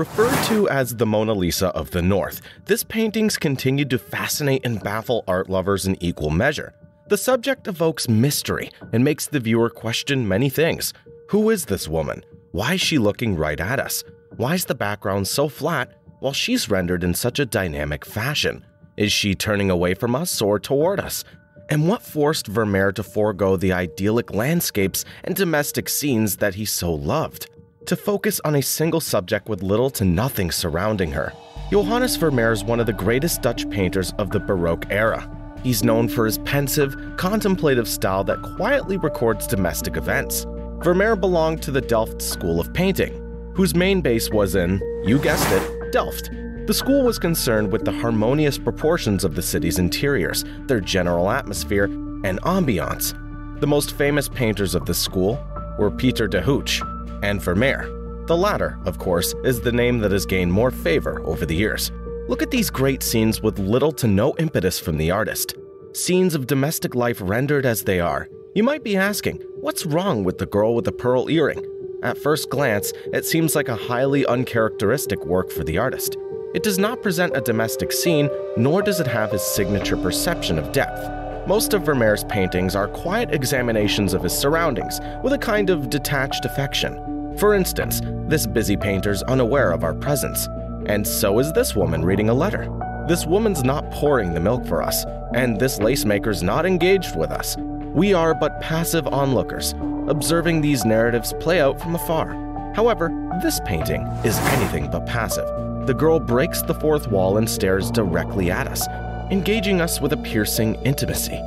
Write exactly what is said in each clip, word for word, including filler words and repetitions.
Referred to as the Mona Lisa of the North, this painting's continued to fascinate and baffle art lovers in equal measure. The subject evokes mystery and makes the viewer question many things. Who is this woman? Why is she looking right at us? Why is the background so flat while she's rendered in such a dynamic fashion? Is she turning away from us or toward us? And what forced Vermeer to forego the idyllic landscapes and domestic scenes that he so loved, to focus on a single subject with little to nothing surrounding her? Johannes Vermeer is one of the greatest Dutch painters of the Baroque era. He's known for his pensive, contemplative style that quietly records domestic events. Vermeer belonged to the Delft School of Painting, whose main base was in, you guessed it, Delft. The school was concerned with the harmonious proportions of the city's interiors, their general atmosphere, and ambiance. The most famous painters of this school were Pieter de Hooch and Vermeer. The latter, of course, is the name that has gained more favor over the years. Look at these great scenes with little to no impetus from the artist. Scenes of domestic life rendered as they are. You might be asking, what's wrong with the Girl with the Pearl Earring? At first glance, it seems like a highly uncharacteristic work for the artist. It does not present a domestic scene, nor does it have his signature perception of depth. Most of Vermeer's paintings are quiet examinations of his surroundings, with a kind of detached affection. For instance, this busy painter's unaware of our presence, and so is this woman reading a letter. This woman's not pouring the milk for us, and this lace maker's not engaged with us. We are but passive onlookers, observing these narratives play out from afar. However, this painting is anything but passive. The girl breaks the fourth wall and stares directly at us, engaging us with a piercing intimacy.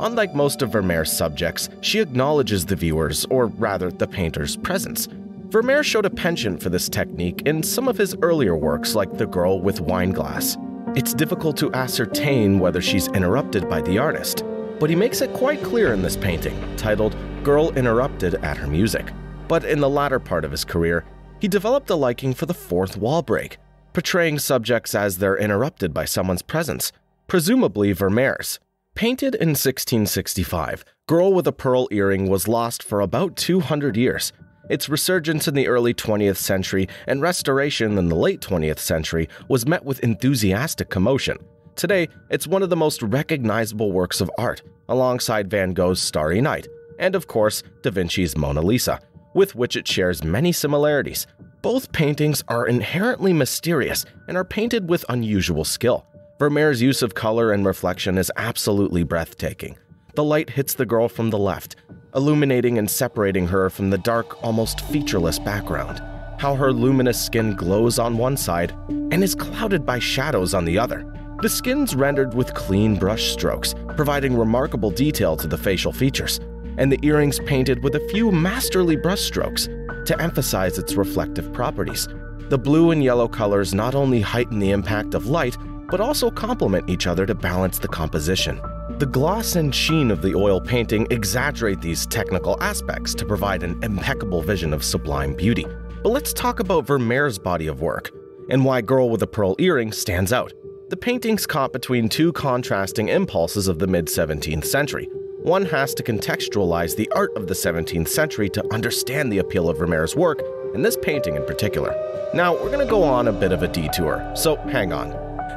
Unlike most of Vermeer's subjects, she acknowledges the viewer's, or rather the painter's, presence. Vermeer showed a penchant for this technique in some of his earlier works, like The Girl with Wine Glass. It's difficult to ascertain whether she's interrupted by the artist, but he makes it quite clear in this painting, titled Girl Interrupted at Her Music. But in the latter part of his career, he developed a liking for the fourth wall break, portraying subjects as they're interrupted by someone's presence, presumably Vermeer's. Painted in sixteen sixty-five, Girl with a Pearl Earring was lost for about two hundred years. Its resurgence in the early twentieth century and restoration in the late twentieth century was met with enthusiastic commotion. Today, it's one of the most recognizable works of art, alongside Van Gogh's Starry Night, and of course, Da Vinci's Mona Lisa, with which it shares many similarities. Both paintings are inherently mysterious and are painted with unusual skill. Vermeer's use of color and reflection is absolutely breathtaking. The light hits the girl from the left, illuminating and separating her from the dark, almost featureless background. How her luminous skin glows on one side and is clouded by shadows on the other. The skin's rendered with clean brush strokes, providing remarkable detail to the facial features, and the earrings painted with a few masterly brush strokes to emphasize its reflective properties. The blue and yellow colors not only heighten the impact of light, but also complement each other to balance the composition. The gloss and sheen of the oil painting exaggerate these technical aspects to provide an impeccable vision of sublime beauty. But let's talk about Vermeer's body of work and why Girl with a Pearl Earring stands out. The painting's caught between two contrasting impulses of the mid seventeenth century. One has to contextualize the art of the seventeenth century to understand the appeal of Vermeer's work, and this painting in particular. Now, we're going to go on a bit of a detour, so hang on.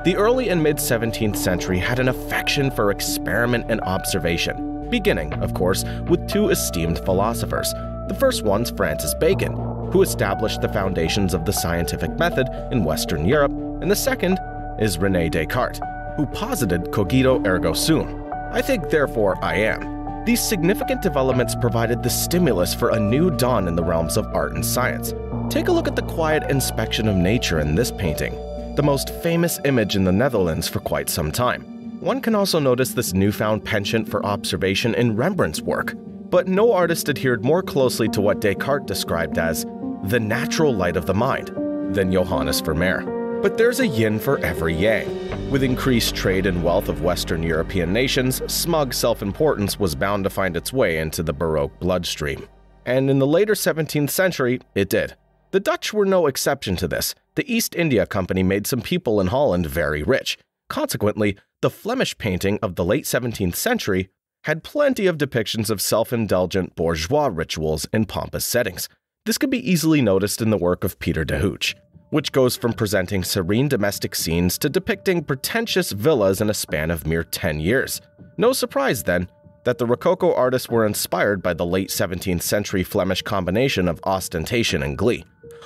The early and mid seventeenth century had an affection for experiment and observation, beginning, of course, with two esteemed philosophers. The first one's Francis Bacon, who established the foundations of the scientific method in Western Europe, and the second is Rene Descartes, who posited cogito ergo sum, I think therefore I am. These significant developments provided the stimulus for a new dawn in the realms of art and science. Take a look at the quiet inspection of nature in this painting, the most famous image in the Netherlands for quite some time. One can also notice this newfound penchant for observation in Rembrandt's work, but no artist adhered more closely to what Descartes described as the natural light of the mind than Johannes Vermeer. But there's a yin for every yang. With increased trade and wealth of Western European nations, smug self-importance was bound to find its way into the Baroque bloodstream. And in the later seventeenth century, it did. The Dutch were no exception to this. The East India Company made some people in Holland very rich. Consequently, the Flemish painting of the late seventeenth century had plenty of depictions of self-indulgent bourgeois rituals in pompous settings. This could be easily noticed in the work of Pieter de Hooch, which goes from presenting serene domestic scenes to depicting pretentious villas in a span of mere ten years. No surprise, then, that the Rococo artists were inspired by the late seventeenth century Flemish combination of ostentation and glee.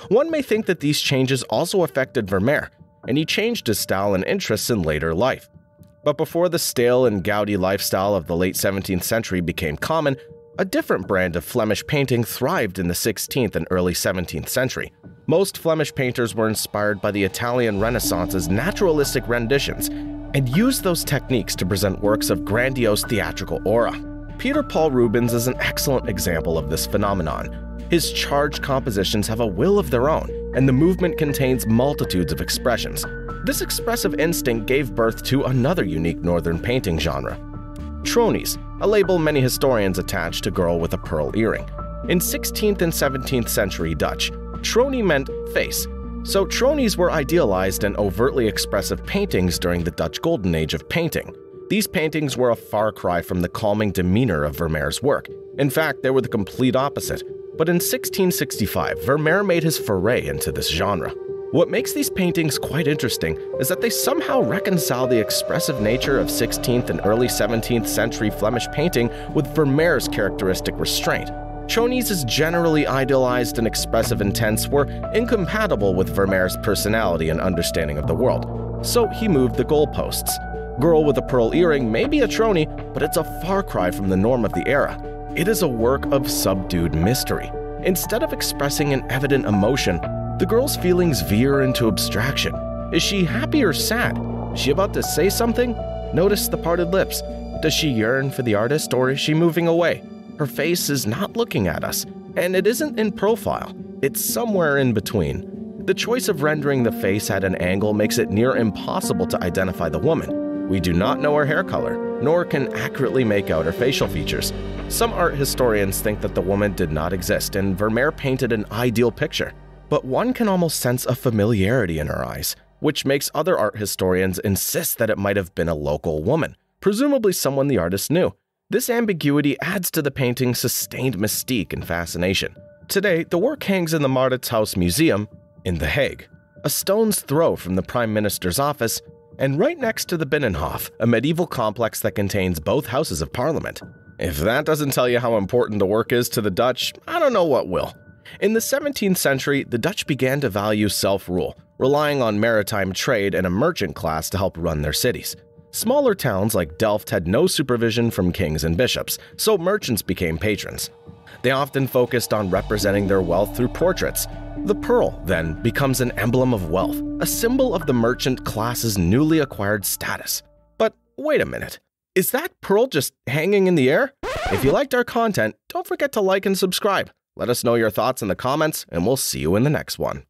One may think that these changes also affected Vermeer, and he changed his style and interests in later life. But before the stale and gaudy lifestyle of the late seventeenth century became common, a different brand of Flemish painting thrived in the sixteenth and early seventeenth century. Most Flemish painters were inspired by the Italian Renaissance's naturalistic renditions and used those techniques to present works of grandiose theatrical aura. Peter Paul Rubens is an excellent example of this phenomenon. His charged compositions have a will of their own, and the movement contains multitudes of expressions. This expressive instinct gave birth to another unique northern painting genre, tronies, a label many historians attach to Girl with a Pearl Earring. In sixteenth and seventeenth century Dutch, tronie meant face, so tronies were idealized and overtly expressive paintings during the Dutch Golden Age of painting. These paintings were a far cry from the calming demeanor of Vermeer's work. In fact, they were the complete opposite. But in sixteen sixty-five, Vermeer made his foray into this genre. What makes these paintings quite interesting is that they somehow reconcile the expressive nature of sixteenth and early seventeenth century Flemish painting with Vermeer's characteristic restraint. Tronies' generally idealized and expressive intents were incompatible with Vermeer's personality and understanding of the world, so he moved the goalposts. Girl with a Pearl Earring may be a tronie, but it's a far cry from the norm of the era. It is a work of subdued mystery. Instead of expressing an evident emotion, the girl's feelings veer into abstraction. Is she happy or sad? Is she about to say something? Notice the parted lips. Does she yearn for the artist, or is she moving away? Her face is not looking at us, and it isn't in profile. It's somewhere in between. The choice of rendering the face at an angle makes it near impossible to identify the woman. We do not know her hair color, nor can accurately make out her facial features. Some art historians think that the woman did not exist, and Vermeer painted an ideal picture. But one can almost sense a familiarity in her eyes, which makes other art historians insist that it might have been a local woman, presumably someone the artist knew. This ambiguity adds to the painting's sustained mystique and fascination. Today, the work hangs in the Mauritshuis Museum in The Hague, a stone's throw from the Prime Minister's office, and right next to the Binnenhof, a medieval complex that contains both houses of parliament. If that doesn't tell you how important the work is to the Dutch, I don't know what will. In the seventeenth century, the Dutch began to value self-rule, relying on maritime trade and a merchant class to help run their cities. Smaller towns like Delft had no supervision from kings and bishops, so merchants became patrons. They often focused on representing their wealth through portraits. The pearl, then, becomes an emblem of wealth, a symbol of the merchant class's newly acquired status. But wait a minute. Is that pearl just hanging in the air? If you liked our content, don't forget to like and subscribe. Let us know your thoughts in the comments, and we'll see you in the next one.